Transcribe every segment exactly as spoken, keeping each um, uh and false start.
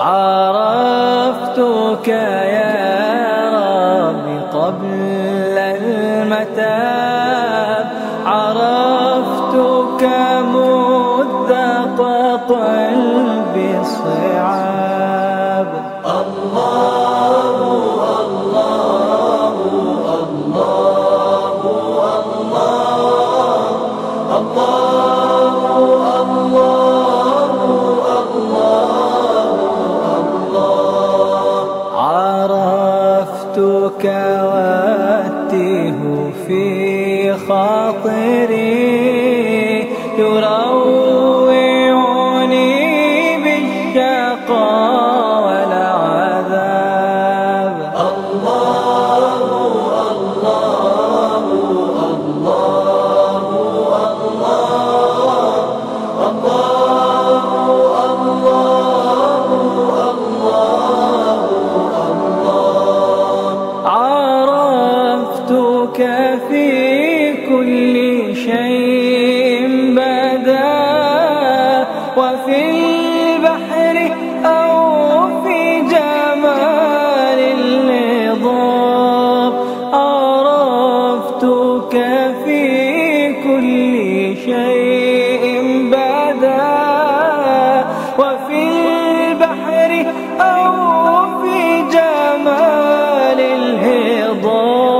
عرفتك يا ربي قبل المتاب، عرفتك مذاق قلبي الصعاب. الله الله الله الله الله الله واتيه في خاطري، يروعني بالشقاء والعذاب. الله الله الله الله الله في كل شيء بدا، وفي البحر أو في جمال العظام. عرفتك في كل شيء بدا، وفي البحر أو في جمال العظام.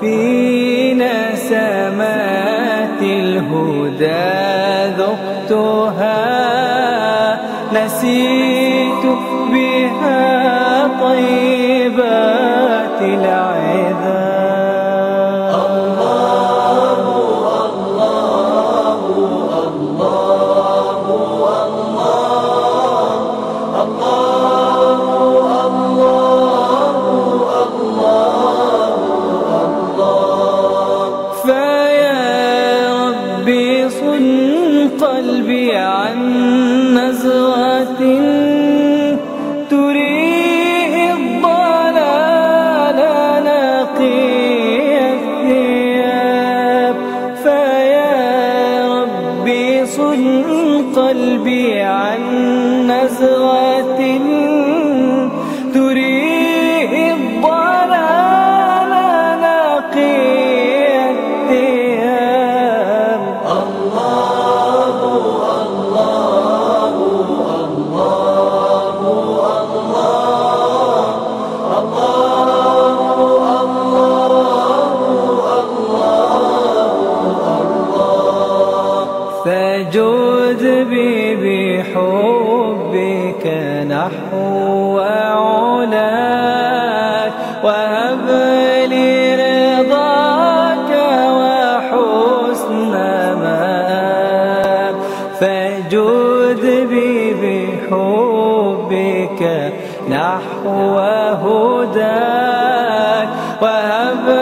في نسمات الهدى ذقتها، نسيت بها طيبات العذاب. الله الله الله الله الله قلبي عن نزغة تريه الضلال نقي الثياب. فيا ربي صن قلبي عن نزغة تريه الضلال نقي الثياب. الله جذبي بحبك نحو علاك، وهب لي رضاك وحسن مآب. فجذبي بحبك نحو هداك، وهب